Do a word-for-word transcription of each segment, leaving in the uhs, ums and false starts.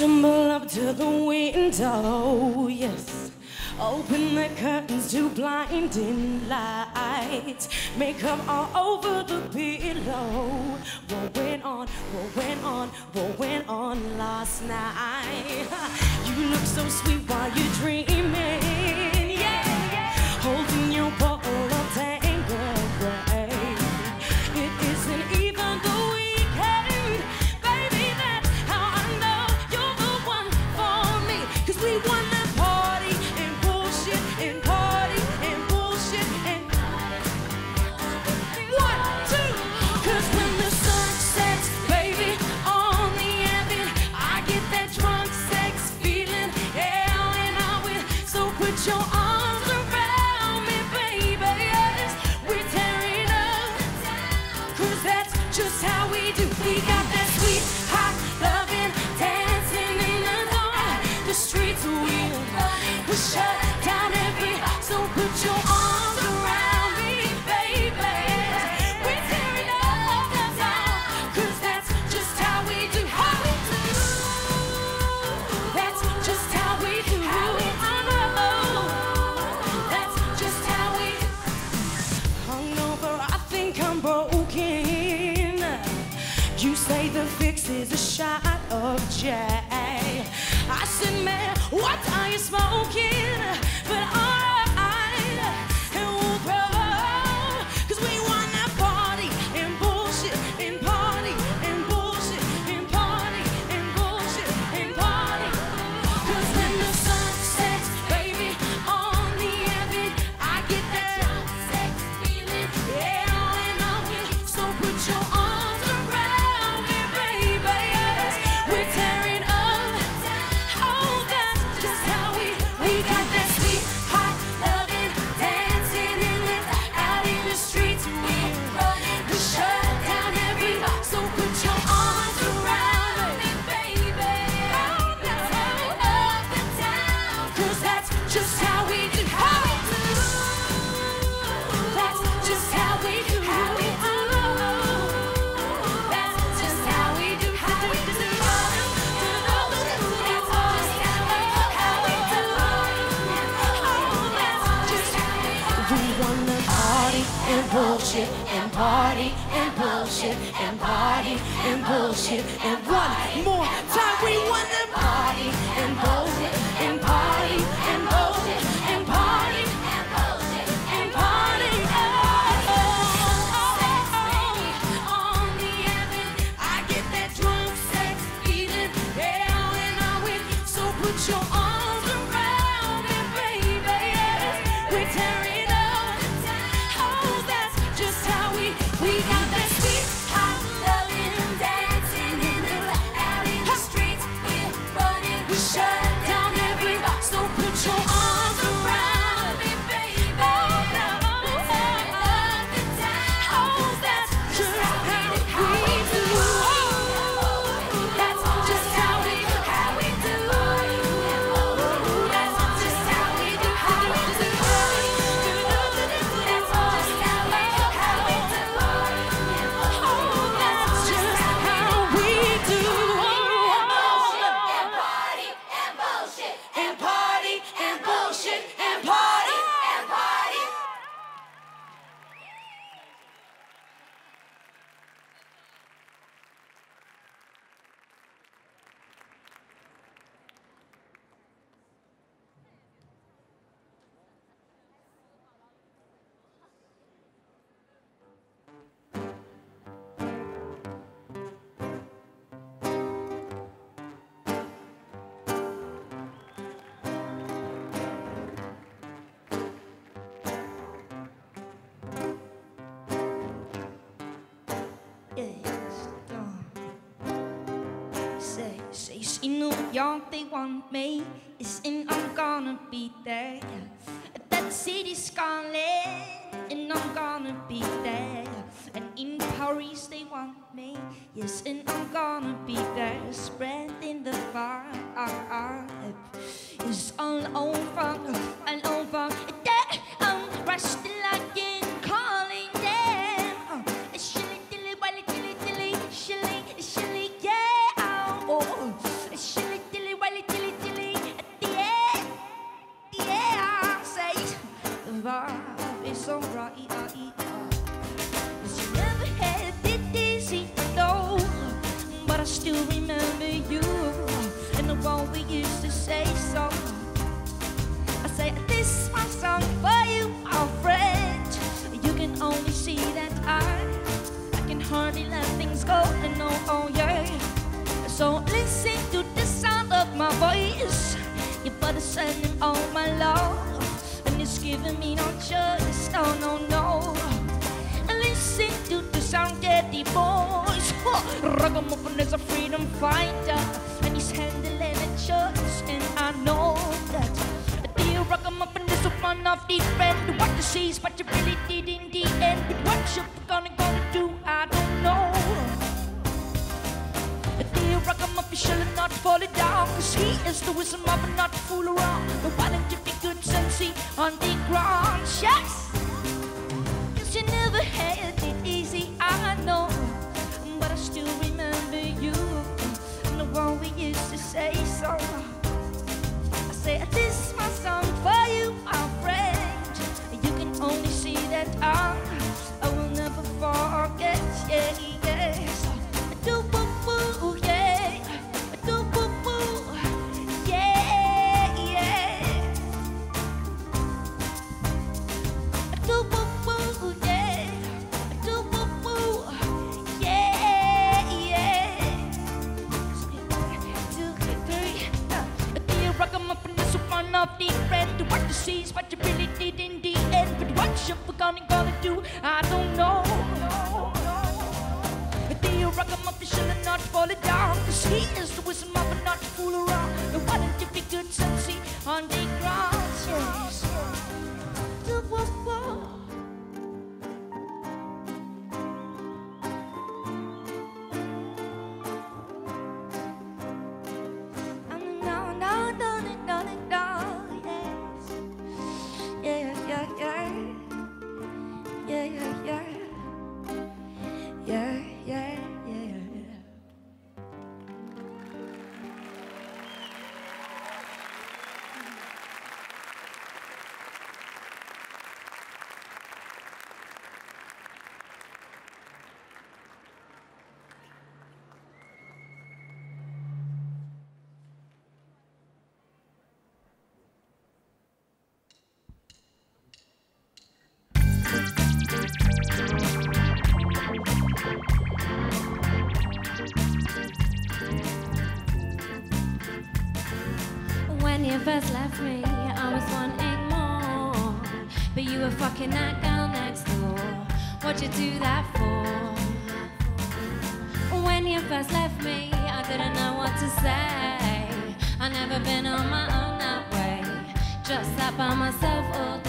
Stumble up to the window, yes, Open the curtains to blinding lights. Makeup all over the pillow. What went on, what went on, what went on last night? You look so sweet while you're dreaming, yeah, yeah. Holding your bottle of Tango Grey. It isn't even the weekend, baby, that's how I know you're the one for me. Cause we wanna your arms around me, baby. Yes, we're tearing up, cause that's just how we do. We got that sweet, hot, loving, dancing in the night. The streets are wild, we shut down every. So put your arms around me, baby. Yes, we're tearing up, cause that's just how we do. How we do. That's just how we do. How we do. You say the fix is a shot of Jack. I said, man, what are you smoking? But all right, and we'll grow. Cause we wanna party and bullshit and party and bullshit and party and bullshit and party. Cause when the sun sets, baby, on the avenue, I get that drunk sex feeling. Yeah, and I'm here, so put your arms. And bullshit, and party, and bullshit, and party, and bullshit, and one more time we wanna party, and bullshit, and party, and bullshit, and party, and bullshit, and party. Oh, oh, on the avenue, I get that drunk sex feeling, down and I'm with. So put your arms around me, baby. We're tearing. We got that sweet, hot, loving, dancing in the out in the streets. We're running, we shut down every bar. So put your arms around me, baby. Oh, that's just how we do. That's just how we do. How we do. That's just how we do. How we do. That's just how we do. Say she knew y'all they want me, is and I'm gonna be there. That city's calling, and I'm gonna be there. And in Paris they want me, yes, and I'm gonna be there. Spreading the vibe, it's all over, all over. That I'm resting like in calling them. Shilly dilly, willy dilly dilly, shilly shilly, yeah. Oh, shilly dilly, willy dilly dilly, yeah, yeah. So listen to the sound of my voice. Your body's sending all my love, and it's giving me no choice, no, no, no. And listen to the sound of the voice. Ragamuffin is a freedom fighter, and he's handling a choice, and I know that. Dear Ragamuffin is a one of the friend. What you see is what you really did in the end. But what you're gonna gonna do, I don't know. Ragamuffin shall not fall down, cause he is the wisdom of a not fool around. The one and fifty good sense on the ground. Yes! Cause you never had it easy, I know. But I still remember you, and the one we used to say so. I say this is my song for you, my friend. You can only see that I, I will never forget, yeah, yes. Do what sees what you really did in the end, but what you're gonna gonna do, I don't know. But the Ragamuffin shall not fall down, cause he is the wisdom of a not fool around. The one and fifty good sense on the ground. Yes. The whoa, whoa. When you first left me, I was wanting more, but you were fucking that girl next door. What'd you do that for? When you first left me, I didn't know what to say. I've never been on my own that way, just sat by myself all day.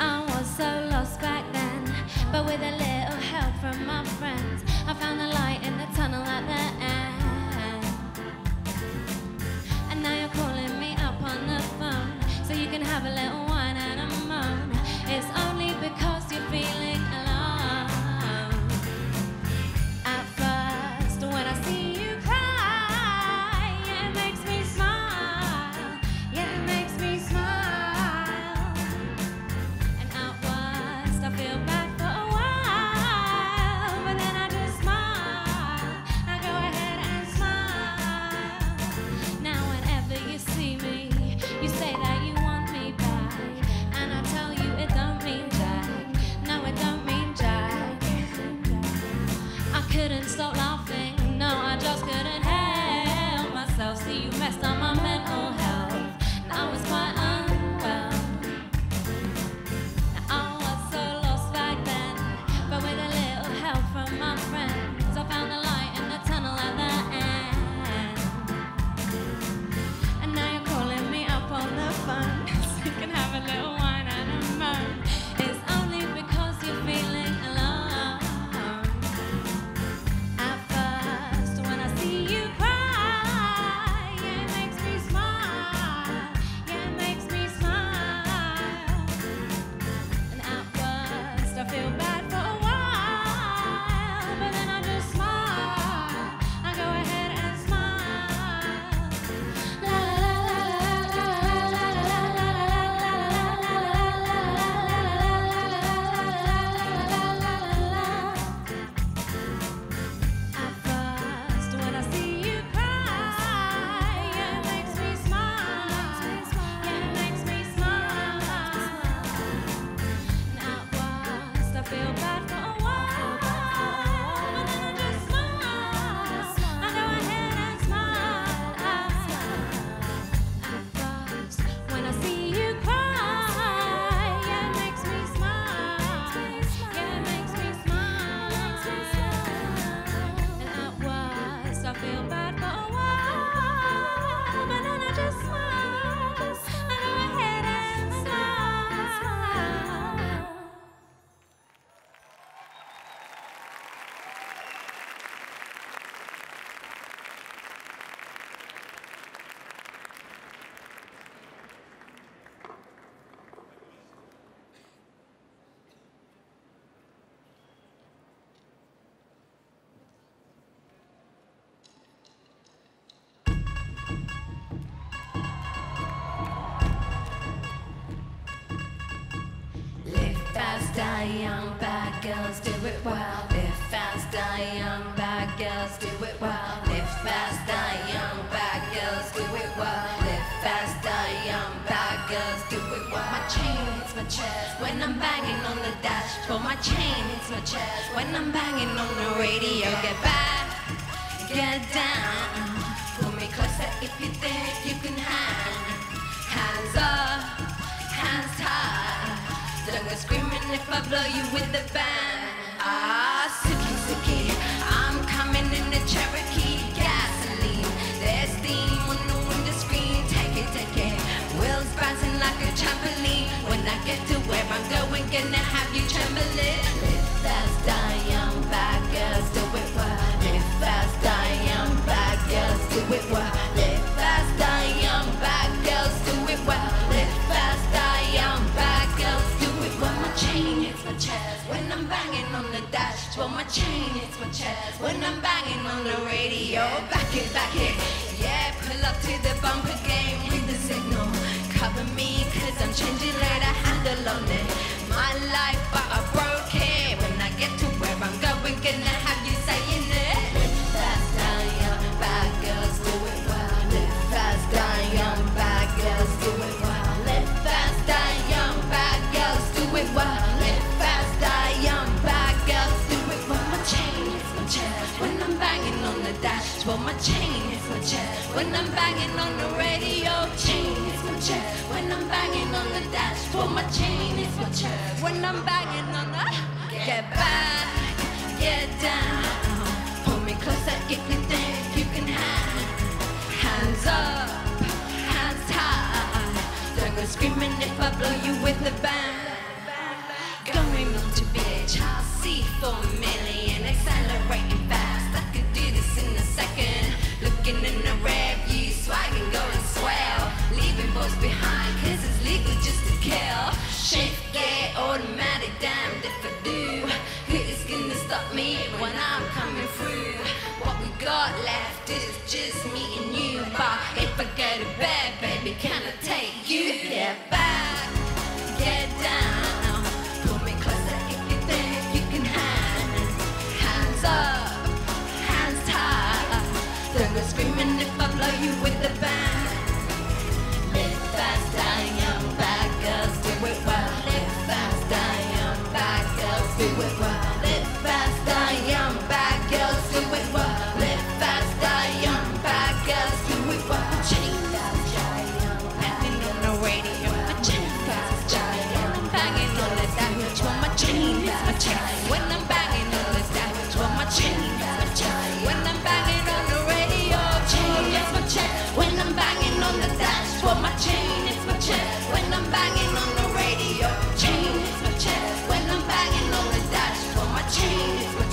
I was so lost back then, but with a little help from my friends, I found the light in the tunnel at the end. And now you're calling me up on the phone, so you can have a little wine and a moan. It's only because you're feeling alone. At first, when I see you cry, it makes me smile, yeah, it makes me smile. I feel bad for a while, but then I just smile. I young bad girls do it well. Live fast, die young bad girls do it well. Live fast, die young bad girls do it well. Live fast, die young bad girls do it well. My chain hits my chest when I'm banging on the dashboard. My chain hits my chest when I'm banging on the radio. Get back, get down. Pull me closer if you think you can hang. Hands up, hands tight. Don't go screaming if I blow you with the band. Ah, Suki Suki, I'm coming in the Cherokee. Gasoline, there's steam on the window screen. Take it, take it, wheels bouncing like a trampoline. When I get to where I'm going, gonna have you trembling. Live fast, die young, bad girls do it well. Live fast, die young, bad girls do it well. Live fast, die young, bad girls do it well. Live fast, die young, bad girls do it well. My chain hits my chest when I'm banging on the dash. Well, my chain hits my chest when I'm banging on the radio. Back it, back it, yeah. Pull up to the bumper game with the signal. Cover me, 'cause I'm changing, let a handle on it. My life, but I broke it. When I get to where I'm going, gonna have you saying it. Live fast, die young, bad girls do it well. Live fast, die young, bad girls do it well. Live fast, die young, bad girls do it well. Live fast, die young, bad girls do it well. My chain hits my chest when I'm banging on the dash. Well, my chain hits my chest when I'm banging on the radio. Chain hits my chest when I'm banging on the dash. Well, my chain hits my chest when I'm banging on the. Get back, get down. Pull me closer if you think you can hang. Hands up, hands tight. Don't go screaming if I blow you with the band. Going on to bitch, I'll see for a million. Accelerating fast, I could do this in a second. Looking in the rear view, so I can go and swell. Leaving boys behind, 'cause it's legal just to kill. Shit, yeah, automatic, damned if I do. Who is gonna stop me when I'm coming through? What we got left is just me and you. But if I go to bed, baby, can I take you? Get back, get down. Up, hands tight. Don't go screaming if I blow you with the band. Live fast, die young, bad girls do it well. Live fast, die young, bad girls do it well. Live fast, die young, bad girls do it well. Live fast, die young, bad girls do it well. Chain fast, die young, banging on the radio. My chain fast, die young, banging on the damage. When my chain hits my chest, when I'm banging on the damage. My chain hits my chest when I'm banging on the radio. Chain hits my chest when I'm banging on the dash. Well, my chain hits my chest when I'm banging on the radio. Chain hits my chest when I'm banging on the dash. Well, my chain hits my chest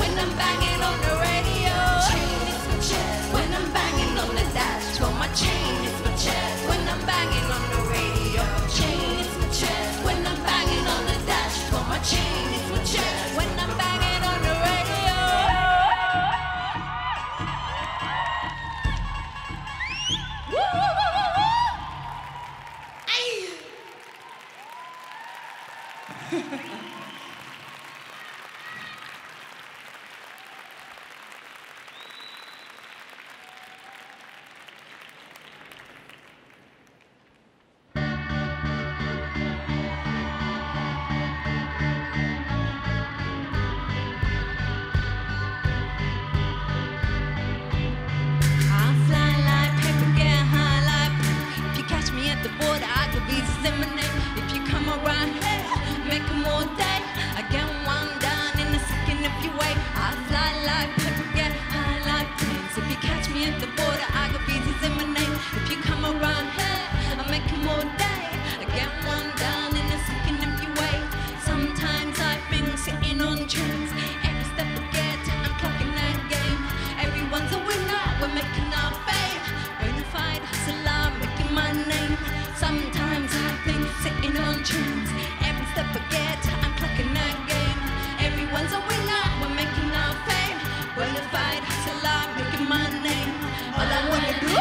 when I'm banging on the radio. Chain hits my chest when I'm banging on the dash. Well, my chain hits my chest when I'm banging on the radio. Chain hits my chest when I'm banging on the dash. Well, my chain hits my chest when I'm banging on the radio. Well, if I'd hustle, I'm making my name. All I wanna do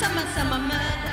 Summer, summer murder.